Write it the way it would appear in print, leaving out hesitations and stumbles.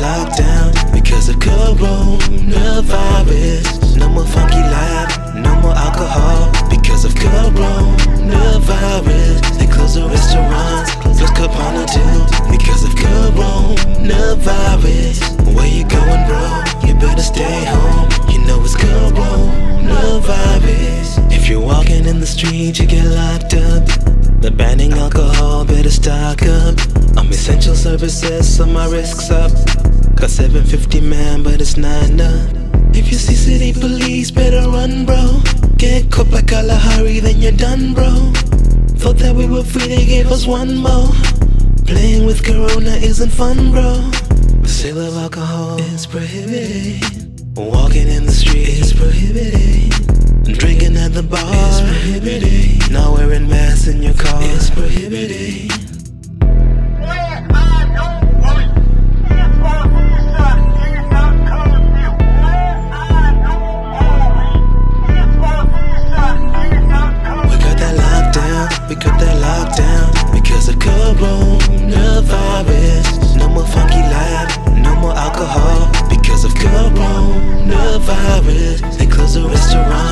Lockdown because of coronavirus. No more funky live, no more alcohol because of coronavirus. They close the restaurants, close Capana too because of coronavirus. Where you going, bro? You better stay home. You know it's coronavirus. If you're walking in the street, you get locked up. They're banning alcohol, better stock up. Essential services, so my risk's up. Got 750 man, but it's not enough. If you see city police, better run, bro. Get caught by Kalahari, then you're done, bro. Thought that we were free, they gave us one more. Playing with Corona isn't fun, bro. The sale of alcohol is prohibited. Walking in the street is prohibited. Drinking at the bar is prohibited. Not wearing masks in your car is prohibited. Coronavirus, no more funky live, no more alcohol because of coronavirus. They close the restaurant.